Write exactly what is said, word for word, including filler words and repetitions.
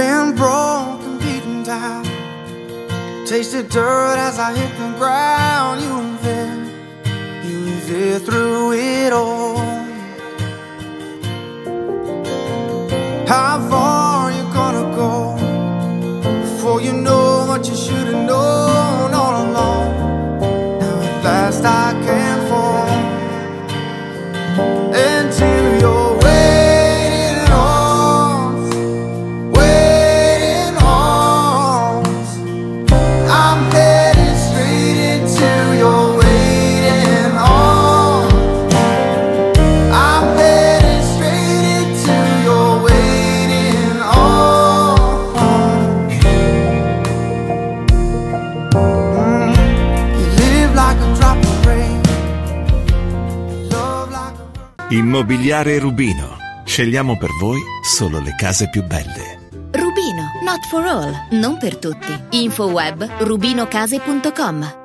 been broken, beaten down. Tasted dirt as I hit the ground. You were there, you were there through it all. How far you gonna go before you know what you should have known all along? Now at last I can fall into your Immobiliare Rubino. Scegliamo per voi solo le case più belle. Rubino, not for all, non per tutti. Info web rubinocase punto com.